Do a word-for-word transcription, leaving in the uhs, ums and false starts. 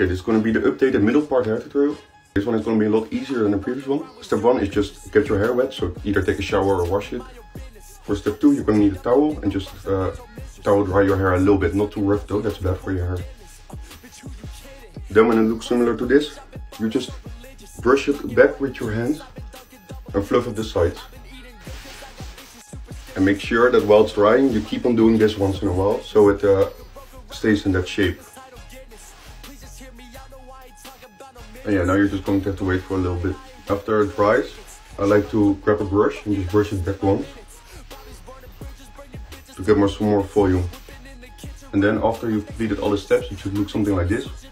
Okay, this is going to be the updated middle part hair tutorial. This one is going to be a lot easier than the previous one. Step one is just get your hair wet, so either take a shower or wash it. For step two, you're going to need a towel and just uh, towel dry your hair a little bit. Not too rough though, that's bad for your hair. Then when it looks similar to this, you just brush it back with your hand and fluff up the sides. And make sure that while it's drying, you keep on doing this once in a while, so it uh, stays in that shape. And yeah, now you're just going to have to wait for a little bit. After it dries, I like to grab a brush and just brush it back once to get more, some more volume. And then after you've completed all the steps, it should look something like this.